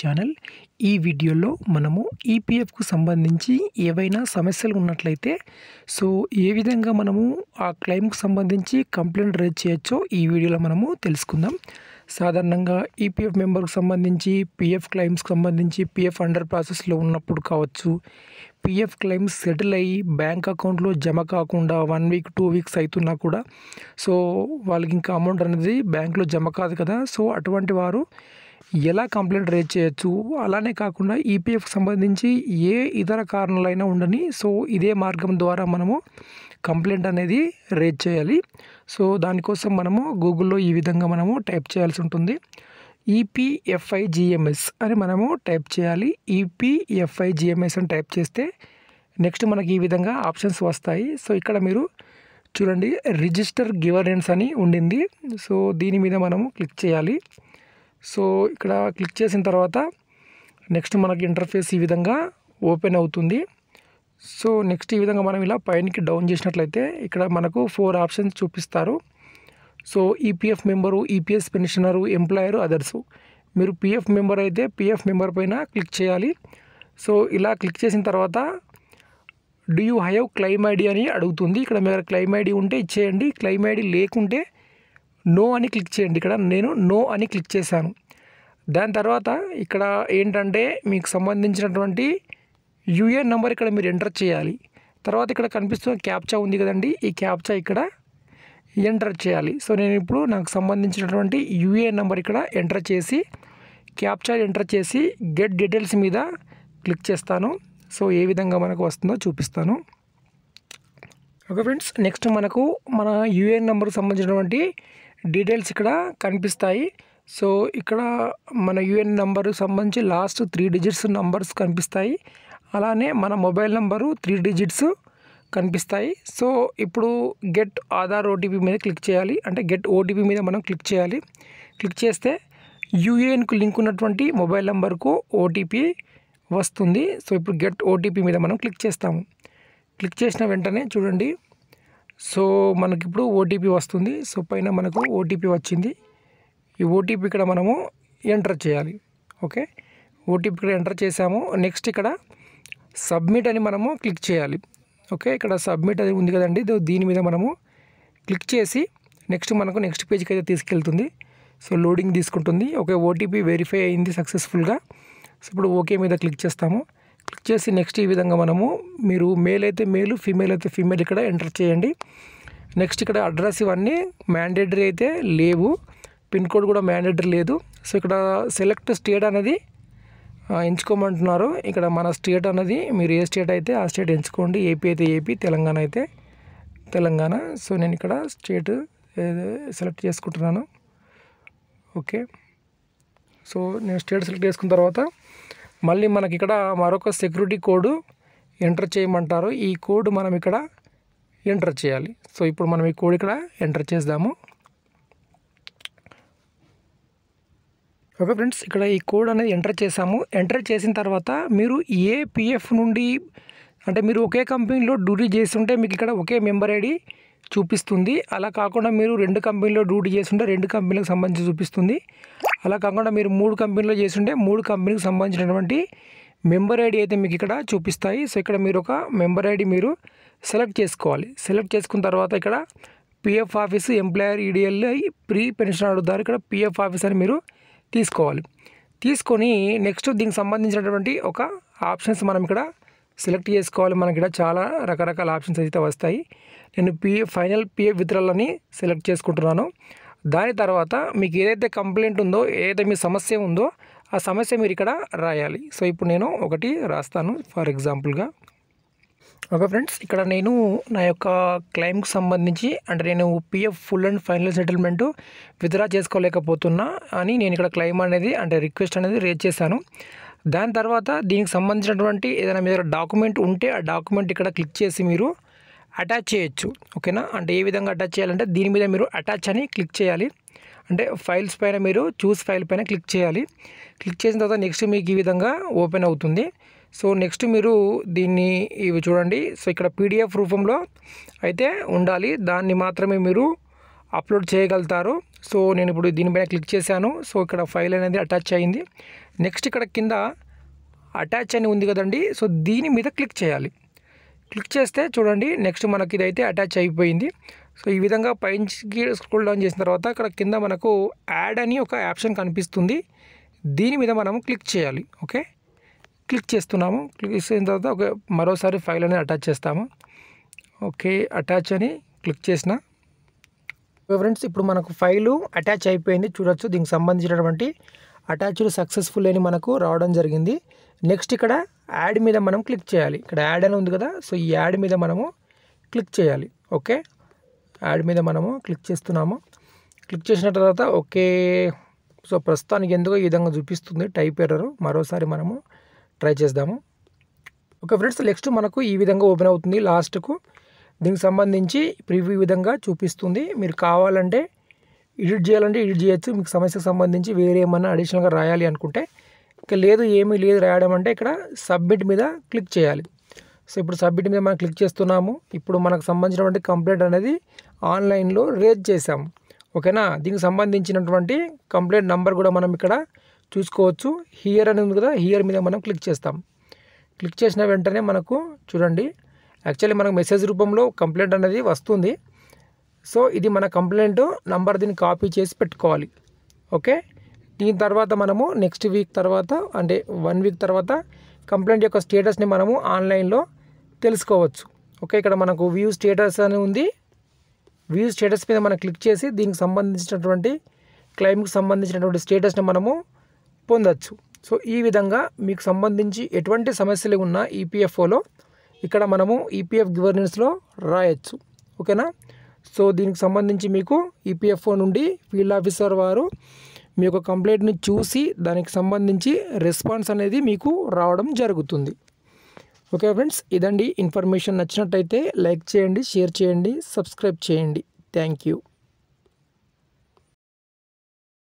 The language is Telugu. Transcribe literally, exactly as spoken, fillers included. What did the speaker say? ఛానల్ ఈ వీడియోలో మనము ఈపీఎఫ్ కు సంబంధించి ఏవైనా సమస్యలు ఉన్నట్లయితే సో ఏ విధంగా మనము ఆ క్లెయిమ్ కు సంబంధించి కంప్లైంట్ రైజ్ చేయొచ్చో ఈ వీడియోలో మనము తెలుసుకుందాం। సాధారణంగా ఈపీఎఫ్ మెంబర్ కు సంబంధించి పీఎఫ్ క్లెయిమ్స్ కు సంబంధించి పీఎఫ్ అండర్ ప్రాసెస్ లో ఉన్నప్పుడు కావచ్చు, పీఎఫ్ క్లెయిమ్స్ సెటిల్ అయ్యి బ్యాంక్ అకౌంట్లో జమ కాకుండా వన్ వీక్ టూ వీక్స్ అవుతున్నా కూడా సో వాళ్ళకి ఇంకా అమౌంట్ అనేది బ్యాంక్లో జమ కాదు కదా, సో అటువంటి వారు ఎలా కంప్లైంట్ రేజ్ చేయొచ్చు, అలానే కాకుండా ఈపీఎఫ్కి సంబంధించి ఏ ఇతర కారణాలైనా ఉండని సో ఇదే మార్గం ద్వారా మనము కంప్లైంట్ అనేది రేజ్ చేయాలి। సో దానికోసం మనము గూగుల్లో ఈ విధంగా మనము టైప్ చేయాల్సి ఉంటుంది, ఈపీఎఫ్ఐజిఎంఎస్ అని మనము టైప్ చేయాలి। ఈపీఎఫ్ఐజిఎంఎస్ అని టైప్ చేస్తే నెక్స్ట్ మనకి ఈ విధంగా ఆప్షన్స్ వస్తాయి। సో ఇక్కడ మీరు చూడండి రిజిస్టర్ గవర్నెన్స్ అని ఉండింది, సో దీని మీద మనము క్లిక్ చేయాలి। సో ఇక్కడ క్లిక్ చేసిన తర్వాత నెక్స్ట్ మనకి ఇంటర్ఫేస్ ఈ విధంగా ఓపెన్ అవుతుంది। సో నెక్స్ట్ ఈ విధంగా మనం ఇలా పైనకి డౌన్ చేసినట్లయితే ఇక్కడ మనకు ఫోర్ ఆప్షన్స్ చూపిస్తారు। So EPF member, EPS pensioner, employer, others. మీరు పీఎఫ్ మెంబర్ అయితే పీఎఫ్ మెంబర్ పైన క్లిక్ చేయాలి। సో ఇలా క్లిక్ చేసిన తర్వాత do you have claim ID అని అడుగుతుంది। ఇక్కడ మీరు క్లెయిమ్ ఐడి ఉంటే ఇచ్చేయండి, క్లెయిమ్ ఐడి లేకుంటే నో అని క్లిక్ చేయండి। ఇక్కడ నేను నో అని క్లిక్ చేశాను। దాని తర్వాత ఇక్కడ ఏంటంటే మీకు సంబంధించినటువంటి యూఏఎన్ నెంబర్ ఇక్కడ మీరు ఎంటర్ చేయాలి। తర్వాత ఇక్కడ కనిపిస్తున్న క్యాప్చా ఉంది కదండి, ఈ క్యాప్చా ఇక్కడ ఎంటర్ చేయాలి। సో నేను ఇప్పుడు నాకు సంబంధించినటువంటి యూఏఎన్ నెంబర్ ఇక్కడ ఎంటర్ చేసి క్యాప్చా ఎంటర్ చేసి గెట్ డీటెయిల్స్ మీద క్లిక్ చేస్తాను। సో ఏ విధంగా మనకు వస్తుందో చూపిస్తాను। ఓకే ఫ్రెండ్స్, నెక్స్ట్ మనకు మన యూఏఎన్ నెంబర్కి సంబంధించినటువంటి డీటెయిల్స్ ఇక్కడ కనిపిస్తాయి। సో ఇక్కడ మన యూఏఎన్ నెంబర్కి సంబంధించి లాస్ట్ త్రీ డిజిట్స్ నెంబర్స్ కనిపిస్తాయి, అలానే మన మొబైల్ నెంబరు త్రీ డిజిట్స్ కనిపిస్తాయి। సో ఇప్పుడు గెట్ ఆధార్ ఓటీపీ మీద క్లిక్ చేయాలి, అంటే గెట్ ఓటీపీ మీద మనం క్లిక్ చేయాలి। క్లిక్ చేస్తే యూఏఎన్కు లింక్ ఉన్నటువంటి మొబైల్ నెంబర్కు ఓటీపీ వస్తుంది। సో ఇప్పుడు గెట్ ఓటీపీ మీద మనం క్లిక్ చేస్తాము। క్లిక్ చేసిన వెంటనే చూడండి సో మనకి ఇప్పుడు ఓటీపీ వస్తుంది। సో పైన మనకు ఓటీపీ వచ్చింది, ఈ ఓటీపీ ఇక్కడ మనము ఎంటర్ చేయాలి। ఓకే, ఓటీపీ ఇక్కడ ఎంటర్ చేసాము। నెక్స్ట్ ఇక్కడ సబ్మిట్ అని మనము క్లిక్ చేయాలి। ఓకే, ఇక్కడ సబ్మిట్ అది ఉంది కదండి, దీని మీద మనము క్లిక్ చేసి నెక్స్ట్ మనకు నెక్స్ట్ పేజ్కి అయితే తీసుకెళ్తుంది। సో లోడింగ్ తీసుకుంటుంది। ఓకే, ఓటీపీ వెరిఫై అయింది సక్సెస్ఫుల్గా। సో ఇప్పుడు ఓకే మీద క్లిక్ చేస్తాము। క్లిక్ చేసి నెక్స్ట్ ఈ విధంగా మనము మీరు మేల్ అయితే మేల్, ఫీమేల్ అయితే ఫీమేల్ ఇక్కడ ఎంటర్ చేయండి। నెక్స్ట్ ఇక్కడ అడ్రస్ ఇవన్నీ మ్యాండేటరీ అయితే లేవు, పిన్ కోడ్ కూడా మ్యాండేటరీ లేదు। సో ఇక్కడ సెలెక్ట్ స్టేట్ అనేది ఎంచుకోమంటున్నారు, ఇక్కడ మన స్టేట్ అనేది మీరు ఏ స్టేట్ అయితే ఆ స్టేట్ ఎంచుకోండి, ఏపీ అయితే ఏపీ, తెలంగాణ అయితే తెలంగాణ। సో నేను ఇక్కడ స్టేట్ సెలెక్ట్ చేసుకుంటున్నాను। ఓకే, సో నేను స్టేట్ సెలెక్ట్ చేసుకున్న తర్వాత మళ్ళీ మనకి ఇక్కడ మరొక సెక్యూరిటీ కోడ్ ఎంటర్ చేయమంటారు, ఈ కోడ్ మనం ఇక్కడ ఎంటర్ చేయాలి। సో ఇప్పుడు మనం ఈ కోడ్ ఇక్కడ ఎంటర్ చేద్దాము। ఓకే ఫ్రెండ్స్, ఇక్కడ ఈ కోడ్ అనేది ఎంటర్ చేసాము। ఎంటర్ చేసిన తర్వాత మీరు ఏ పీఎఫ్ నుండి అంటే మీరు ఒకే కంపెనీలో డ్యూటీ చేస్తుంటే మీకు ఇక్కడ ఒకే మెంబర్ ఐడి చూపిస్తుంది, అలా కాకుండా మీరు రెండు కంపెనీలో డ్యూటీ చేస్తుంటే రెండు కంపెనీలకు సంబంధించి చూపిస్తుంది, అలా కాకుండా మీరు మూడు కంపెనీలో చేస్తుంటే మూడు కంపెనీకి సంబంధించినటువంటి మెంబర్ ఐడి అయితే మీకు ఇక్కడ చూపిస్తాయి। సో ఇక్కడ మీరు ఒక మెంబర్ ఐడి మీరు సెలెక్ట్ చేసుకోవాలి। సెలెక్ట్ చేసుకున్న తర్వాత ఇక్కడ PF office, employer, EDLI, pre pension అడుగుతారు, ఇక్కడ పీఎఫ్ ఆఫీస్ అని మీరు తీసుకోవాలి। తీసుకొని నెక్స్ట్ దీనికి సంబంధించినటువంటి ఒక ఆప్షన్స్ మనం ఇక్కడ సెలెక్ట్ చేసుకోవాలి। మనకి ఇక్కడ చాలా రకరకాల ఆప్షన్స్ అయితే వస్తాయి। నేను పీఎఫ్ ఫైనల్ పీఎఫ్ విత్డ్రాల్ని సెలెక్ట్ చేసుకుంటున్నాను। దాని తర్వాత మీకు ఏదైతే కంప్లైంట్ ఉందో, ఏదైతే మీ సమస్య ఉందో ఆ సమస్య మీరు ఇక్కడ రాయాలి। సో ఇప్పుడు నేను ఒకటి రాస్తాను ఫర్ ఎగ్జాంపుల్గా। ఓకే ఫ్రెండ్స్, ఇక్కడ నేను నా యొక్క క్లెయిమ్కి సంబంధించి అంటే నేను PF full and final settlement withdraw చేసుకోలేకపోతున్నా అని నేను ఇక్కడ క్లెయిమ్ అనేది అంటే రిక్వెస్ట్ అనేది రేజ్ చేశాను। దాని తర్వాత దీనికి సంబంధించినటువంటి ఏదైనా మీద డాక్యుమెంట్ ఉంటే ఆ డాక్యుమెంట్ ఇక్కడ క్లిక్ చేసి మీరు అటాచ్ చేయొచ్చు। ఓకేనా, అంటే ఏ విధంగా అటాచ్ చేయాలంటే దీని మీద మీరు అటాచ్ అని క్లిక్ చేయాలి, అంటే ఫైల్స్ పైన మీరు చూస్ ఫైల్ పైన క్లిక్ చేయాలి। క్లిక్ చేసిన తర్వాత నెక్స్ట్ మీకు ఈ విధంగా ఓపెన్ అవుతుంది। సో నెక్స్ట్ మీరు దీన్ని ఇవి చూడండి, సో ఇక్కడ పీడిఎఫ్ రూపంలో అయితే ఉండాలి, దాన్ని మాత్రమే మీరు అప్లోడ్ చేయగలుగుతారు। సో నేను ఇప్పుడు దీనిపైన క్లిక్ చేశాను। సో ఇక్కడ ఫైల్ అనేది అటాచ్ అయ్యింది। నెక్స్ట్ ఇక్కడ కింద అటాచ్ అని ఉంది కదండి, సో దీని మీద క్లిక్ చేయాలి। క్లిక్ చేస్తే చూడండి నెక్స్ట్ మనకి ఇదైతే అటాచ్ అయిపోయింది। సో ఈ విధంగా పైకి స్క్రోల్ డౌన్ చేసిన తర్వాత ఇక్కడ కింద మనకు యాడ్ అని ఒక ఆప్షన్ కనిపిస్తుంది, దీని మీద మనం క్లిక్ చేయాలి। ఓకే క్లిక్ చేస్తున్నాము, క్లిక్ చేసిన తర్వాత ఒక మరోసారి ఫైల్ అనేది అటాచ్ చేస్తాము। ఓకే అటాచ్ అని క్లిక్ చేసిన ఫ్రెండ్స్ ఇప్పుడు మనకు ఫైలు అటాచ్ అయిపోయింది చూడొచ్చు। దీనికి సంబంధించినటువంటి అటాచ్డ్ సక్సెస్ఫుల్ అని మనకు రావడం జరిగింది। నెక్స్ట్ ఇక్కడ యాడ్ మీద మనం క్లిక్ చేయాలి, ఇక్కడ యాడ్ అని ఉంది కదా, సో ఈ యాడ్ మీద మనము క్లిక్ చేయాలి। ఓకే యాడ్ మీద మనము క్లిక్ చేస్తున్నాము। క్లిక్ చేసిన తర్వాత ఓకే, సో ప్రస్తుతానికి ఎందుకో ఈ విధంగా చూపిస్తుంది టైప్ ఎర్రర్, మరోసారి మనము ట్రై చేద్దాము। ఓకే ఫ్రెండ్స్ నెక్స్ట్ మనకు ఈ విధంగా ఓపెన్ అవుతుంది లాస్ట్కు, దీనికి సంబంధించి ప్రివ్యూ విధంగా చూపిస్తుంది। మీరు కావాలంటే ఎడిట్ చేయాలంటే ఎడిట్ చేయొచ్చు, మీకు సమస్యకు సంబంధించి వేరే ఏమన్నా అడిషనల్గా రాయాలి అనుకుంటే, ఇక లేదు ఏమీ లేదు రాయడం అంటే ఇక్కడ సబ్మిట్ మీద క్లిక్ చేయాలి। సో ఇప్పుడు సబ్మిట్ మీద మనం క్లిక్ చేస్తున్నాము। ఇప్పుడు మనకు సంబంధించినటువంటి కంప్లైంట్ అనేది ఆన్లైన్లో రేజ్ చేసాము, ఓకేనా। దీనికి సంబంధించినటువంటి కంప్లైంట్ నెంబర్ కూడా మనం ఇక్కడ చూసుకోవచ్చు, హియర్ అని ఉంది కదా, హియర్ మీద మనం క్లిక్ చేస్తాం। క్లిక్ చేసిన వెంటనే మనకు చూడండి యాక్చువల్లీ మనకు మెసేజ్ రూపంలో కంప్లైంట్ అనేది వస్తుంది। సో ఇది మన కంప్లైంట్ నంబర్, దీన్ని కాపీ చేసి పెట్టుకోవాలి। ఓకే దీని తర్వాత మనము నెక్స్ట్ వీక్ తర్వాత అంటే వన్ వీక్ తర్వాత కంప్లైంట్ యొక్క స్టేటస్ని మనము ఆన్లైన్లో తెలుసుకోవచ్చు। ఓకే ఇక్కడ మనకు వ్యూ స్టేటస్ అని ఉంది, వ్యూ స్టేటస్ మీద మనం క్లిక్ చేసి దీనికి సంబంధించినటువంటి క్లెయిమ్కి సంబంధించినటువంటి స్టేటస్ని మనము పొందొచ్చు। సో ఈ విధంగా మీకు సంబంధించి ఎటువంటి సమస్యలు ఉన్నా ఈపీఎఫ్ఓలో ఇక్కడ మనము ఈపీఎఫ్ గవర్నెన్స్లో రాయొచ్చు, ఓకేనా। సో దీనికి సంబంధించి మీకు ఈపీఎఫ్ఓ నుండి ఫీల్డ్ ఆఫీసర్ వారు మీ యొక్క కంప్లైంట్ని చూసి దానికి సంబంధించి రెస్పాన్స్ అనేది మీకు రావడం జరుగుతుంది। ఓకే ఫ్రెండ్స్ ఇదండి ఇన్ఫర్మేషన్, నచ్చినట్టయితే లైక్ చేయండి, షేర్ చేయండి, సబ్స్క్రైబ్ చేయండి। Thank you.